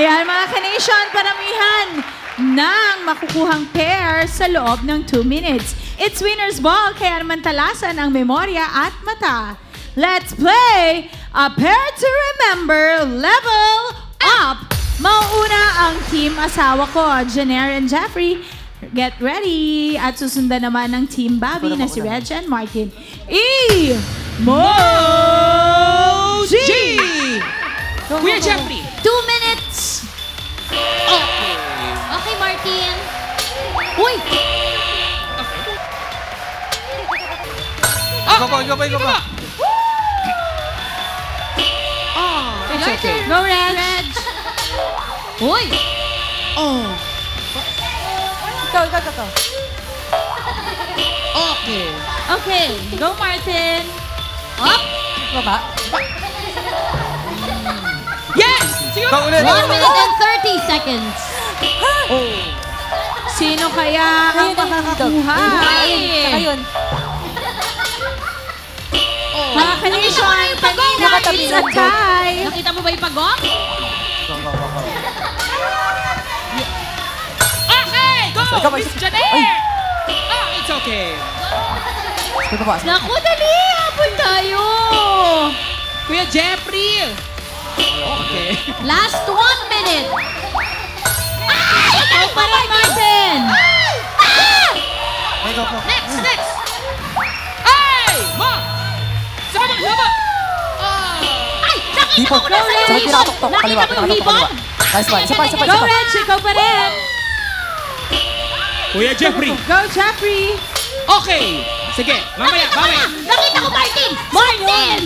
Ayan, mga ka-nation, paramihan ng makukuhang pair sa loob ng 2 minutes. It's winner's ball, kaya naman talasan ang memorya at mata. Let's play A Pair to Remember Level Up! Mauuna ang Team Asawa Ko, Jenner and Jeffrey. Get ready! At susundan naman ng Team Bobby na si Reg and Martin. Emoji! Kuya Jeffrey! 2 minutes! Okay. Okay, Martin. Uy! Go, oh, it's okay. Go, Reg! Uy! Oh! Go. Okay. Okay. Go, Martin. Up! Go ba? Yes! Go ulit! 1 minute and 30 seconds. Oh. Sino kaya ang makakakuha? Ayun. Mga kanisyon, kanina, it's a tie. Nakita mo ba yung pagong? Okay! Go! Miss Janelle! Oh, it's okay. Naku, dali! Hapon tayo! Kuya Jeffrey! Okay. Last 1 minute. Ikaw pa rin, Martin. Next. Ay! Ma! Sabag! Ay! Nakita ko na sa'yo, hibon! Nakita mo yung hibon? Go, Reg! Ikaw pa rin. Kuya Jeffrey. Go, Jeffrey. Okay. Sige. Mamaya. Nakita ko, Martin! Martin!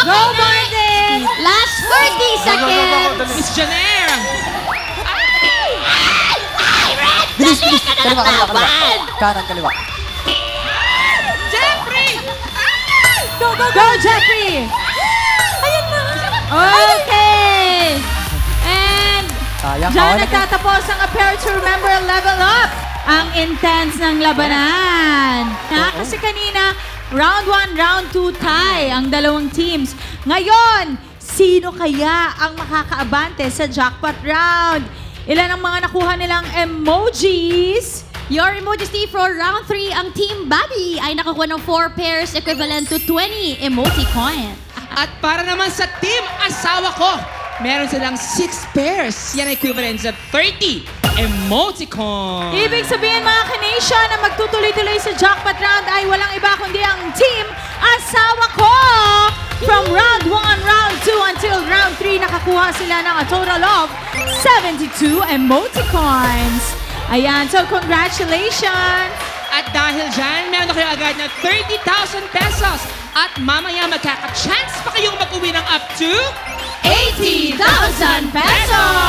Go, Martin! Last 30 seconds! Miss Jenner! Ay! Red! Dalihan ka na ng tapan! Kanan, kaliwa. Jeffrey! Go, Jeffrey! Ayan na! Okay! And dyan nagtatapos ang A Pair to Remember Level Up! Ang intense ng labanan! Kasi kanina, Round 1, Round 2 tie ang dalawang teams. Ngayon, sino kaya ang makakaabante sa jackpot round? Ilan ang mga nakuha nilang emojis? Your emojis team for Round 3, ang Team Bobby ay nakakuha ng 4 pairs equivalent to 20 emoji coin. At para naman sa Team Asawa Ko, meron silang 6 pairs. Yan ay equivalent sa 30. Emoticon! Ibig sabihin mga ka-nation na magtutuloy-tuloy sa jackpot round ay walang iba kundi ang Team Asawa Ko! From Round 1, Round 2 until Round 3 nakakuha sila ng a total of 72 emoticons! Ayan, so congratulations! At dahil dyan, meron na kayo agad na 30,000 pesos! At mamaya magkaka-chance pa kayong mag-uwi ng up to 80,000 pesos!